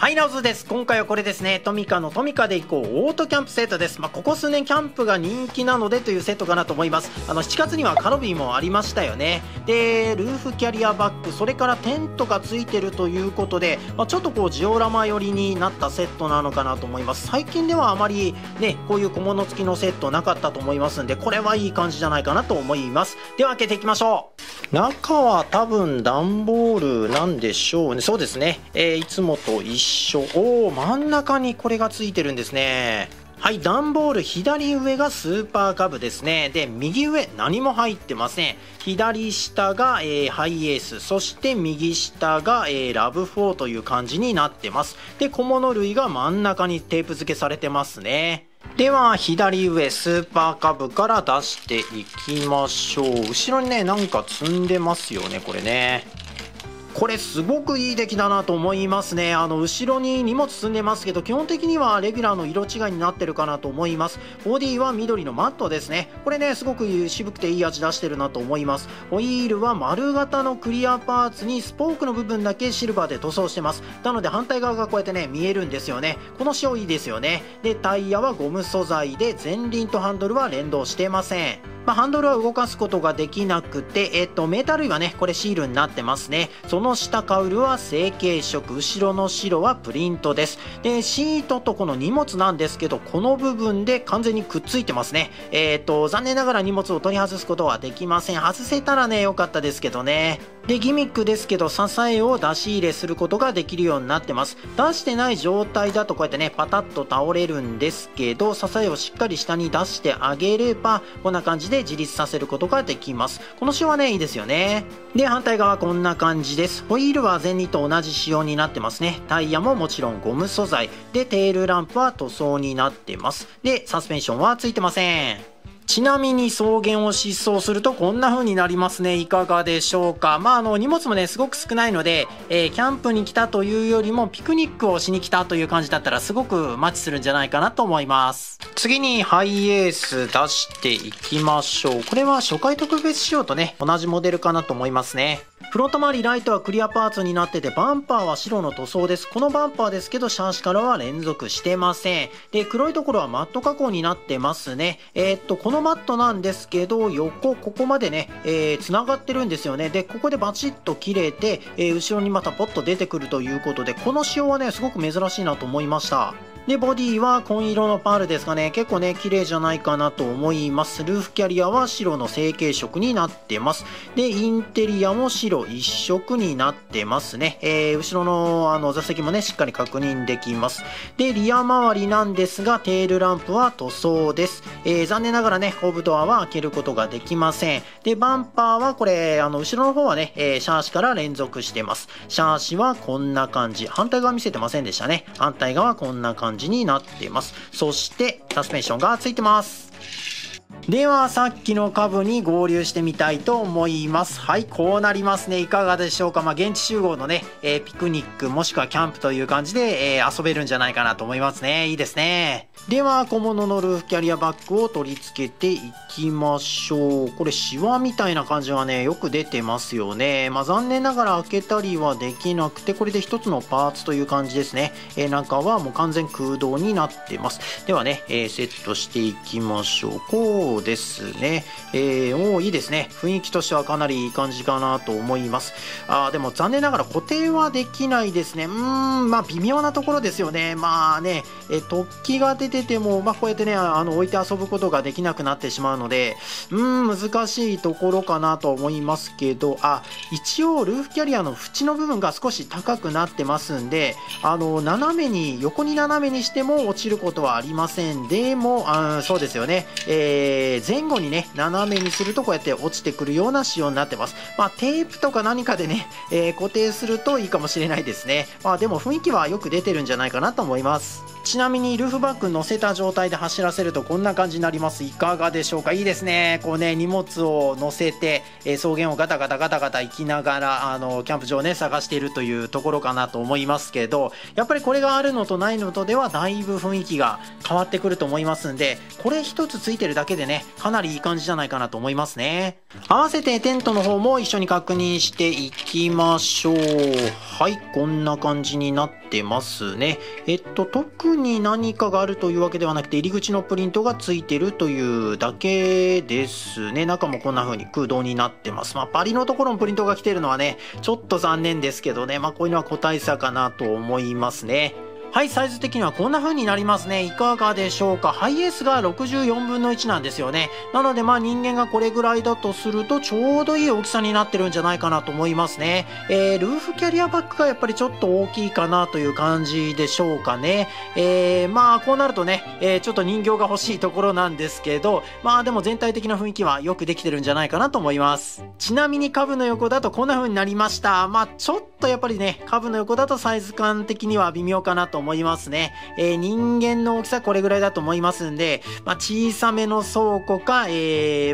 はい、ナオズです。今回はこれですね、トミカのトミカで行こうオートキャンプセットです。まあ、ここ数年キャンプが人気なのでというセットかなと思います。7月にはカロビーもありましたよね。で、ルーフキャリアバッグ、それからテントがついてるということで、まあ、ちょっとこうジオラマ寄りになったセットなのかなと思います。最近ではあまりね、こういう小物付きのセットなかったと思いますんで、これはいい感じじゃないかなと思います。では開けていきましょう。中は多分段ボールなんでしょうね。そうですね。いつもと一緒。おー、真ん中にこれがついてるんですね。はい、段ボール左上がスーパーカブですね。で、右上何も入ってません。左下が、ハイエース、そして右下が、ラブ4という感じになってます。で、小物類が真ん中にテープ付けされてますね。では左上スーパーカブから出していきましょう。後ろにね、なんか積んでますよね、これね。これすごくいい出来だなと思いますね。後ろに荷物積んでますけど、基本的にはレギュラーの色違いになってるかなと思います。ボディは緑のマットですね。これね、すごく渋くていい味出してるなと思います。ホイールは丸型のクリアパーツにスポークの部分だけシルバーで塗装してます。なので反対側がこうやってね、見えるんですよね。この仕様いいですよね。で、タイヤはゴム素材で前輪とハンドルは連動してません。まあ、ハンドルは動かすことができなくて、メーター類はね、これシールになってますね。その下カウルは成型色、後ろの白はプリントです。で、シートとこの荷物なんですけど、この部分で完全にくっついてますね。残念ながら荷物を取り外すことはできません。外せたらね、良かったですけどね。で、ギミックですけど、支えを出し入れすることができるようになってます。出してない状態だとこうやってね、パタッと倒れるんですけど、支えをしっかり下に出してあげれば、こんな感じで自立させることができます。この仕様はね、いいですよね。で、反対側こんな感じです。ホイールは前輪と同じ仕様になってますね。タイヤももちろんゴム素材で、テールランプは塗装になってます。で、サスペンションはついてません。ちなみに草原を疾走するとこんな風になりますね。いかがでしょうか。まあ、荷物もね、すごく少ないので、キャンプに来たというよりもピクニックをしに来たという感じだったら、すごくマッチするんじゃないかなと思います。次にハイエース出していきましょう。これは初回特別仕様とね、同じモデルかなと思いますね。フロント周りライトはクリアパーツになってて、バンパーは白の塗装です。このバンパーですけど、シャーシからは連続してません。で、黒いところはマット加工になってますね。このマットなんですけど、横ここまでね、繋がってるんですよね。で、ここでバチッと切れて、後ろにまたポッと出てくるということで、この仕様はね、すごく珍しいなと思いました。で、ボディは紺色のパールですかね。結構ね、綺麗じゃないかなと思います。ルーフキャリアは白の成型色になってます。で、インテリアも白一色になってますね。後ろの座席もね、しっかり確認できます。で、リア周りなんですが、テールランプは塗装です。残念ながらね、後部ドアは開けることができません。で、バンパーはこれ、後ろの方はね、シャーシから連続してます。シャーシはこんな感じ。反対側見せてませんでしたね。反対側こんな感じになってます。そしてサスペンションがついてます。ではさっきのカブに合流してみたいと思います。はい、こうなりますね。いかがでしょうか。まあ、現地集合のね、ピクニックもしくはキャンプという感じで、遊べるんじゃないかなと思いますね。いいですね。では小物のルーフキャリアバッグを取り付けていきましょう。これシワみたいな感じはね、よく出てますよね。まあ、残念ながら開けたりはできなくて、これで一つのパーツという感じですね。中はもう完全空洞になってます。ではね、セットしていきましょう。こうですね。おー、いいですね。雰囲気としてはかなりいい感じかなと思います。でも残念ながら固定はできないですね。まあ、微妙なところですよね。まあね、突起が出てても、まあ、こうやってね、置いて遊ぶことができなくなってしまうので、難しいところかなと思いますけど、一応ルーフキャリアの縁の部分が少し高くなってますんで、横に斜めにしても落ちることはありません。でも、そうですよね。前後にね、斜めにするとこうやって落ちてくるような仕様になってます。まあ、テープとか何かでね、固定するといいかもしれないですね。まあ、でも雰囲気はよく出てるんじゃないかなと思います。ちなみにルフバッグ乗せた状態で走らせるとこんな感じになります。いかがでしょうか。いいですね。こうね、荷物を乗せて、草原をガタガタガタガタ行きながらキャンプ場をね探しているというところかなと思いますけど、やっぱりこれがあるのとないのとではだいぶ雰囲気が変わってくると思いますんで、これ一つついてるだけでねかなりいい感じじゃないかなと思いますね。合わせてテントの方も一緒に確認していきましょう。はい、こんな感じになってますね。特に何かがあるというわけではなくて、入り口のプリントがついてるというだけですね。中もこんな風に空洞になってます。まあバリのところのプリントが来てるのはねちょっと残念ですけどね、まあこういうのは個体差かなと思いますね。はい、サイズ的にはこんな風になりますね。いかがでしょうか。ハイエースが64分の1なんですよね。なのでまあ人間がこれぐらいだとするとちょうどいい大きさになってるんじゃないかなと思いますね。ルーフキャリアバッグがやっぱりちょっと大きいかなという感じでしょうかね。まあこうなるとね、ちょっと人形が欲しいところなんですけど、まあでも全体的な雰囲気はよくできてるんじゃないかなと思います。ちなみにカブの横だとこんな風になりました。まあちょっとやっぱりねカブの横だとサイズ感的には微妙かなと思いますね。人間の大きさこれぐらいだと思いますんで、まあ、小さめの倉庫か、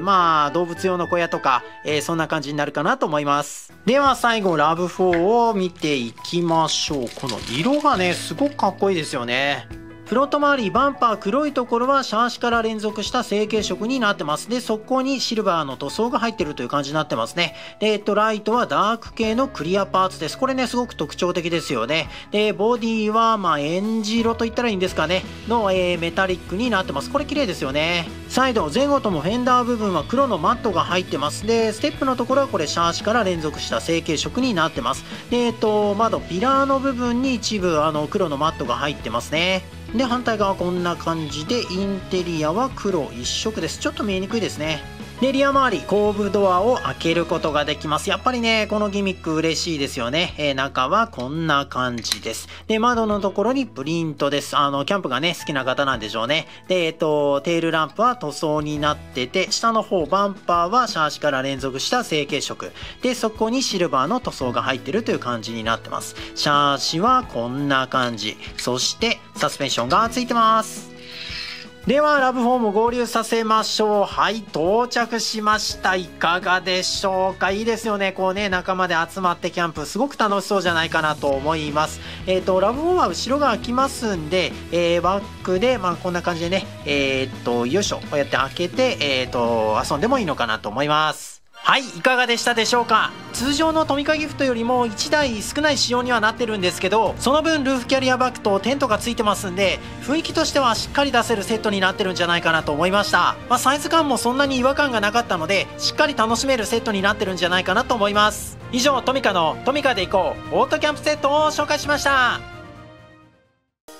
まあ動物用の小屋とか、そんな感じになるかなと思います。では最後ラブ4を見ていきましょう。この色がねすごくかっこいいですよね。フロント周り、バンパー、黒いところはシャーシから連続した成型色になってます。で、そこにシルバーの塗装が入ってるという感じになってますね。で、ライトはダーク系のクリアパーツです。これね、すごく特徴的ですよね。で、ボディは、まあ、エンジ色と言ったらいいんですかね。の、メタリックになってます。これ綺麗ですよね。サイド、前後ともフェンダー部分は黒のマットが入ってます。で、ステップのところはこれ、シャーシから連続した成型色になってます。で、窓、ピラーの部分に一部、黒のマットが入ってますね。で、反対側こんな感じで、インテリアは黒一色です。ちょっと見えにくいですね。で、リア周り、後部ドアを開けることができます。やっぱりね、このギミック嬉しいですよね。中はこんな感じです。で、窓のところにプリントです。キャンプがね、好きな方なんでしょうね。で、テールランプは塗装になってて、下の方、バンパーはシャーシから連続した成型色。で、そこにシルバーの塗装が入ってるという感じになってます。シャーシはこんな感じ。そして、サスペンションがついてます。ではラブ4も合流させましょう。はい、到着しました。いかがでしょうか。いいですよね。こうね仲間で集まってキャンプすごく楽しそうじゃないかなと思います。ラブ4は後ろが開きますんで、バックでまあこんな感じでねよいしょこうやって開けて遊んでもいいのかなと思います。はい、いかがでしたでしょうか。通常のトミカギフトよりも1台少ない仕様にはなってるんですけど、その分ルーフキャリアバッグとテントがついてますんで、雰囲気としてはしっかり出せるセットになってるんじゃないかなと思いました。まあ、サイズ感もそんなに違和感がなかったので、しっかり楽しめるセットになってるんじゃないかなと思います。以上、トミカのトミカで行こうオートキャンプセットを紹介しました。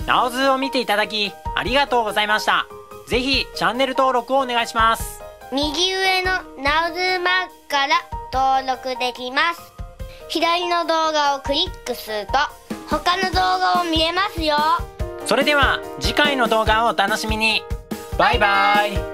ラオズを見ていただきありがとうございました。ぜひチャンネル登録をお願いします。右上のナウズーマークから登録できます。左の動画をクリックすると他の動画を見れますよ。それでは次回の動画をお楽しみに。バイバイ。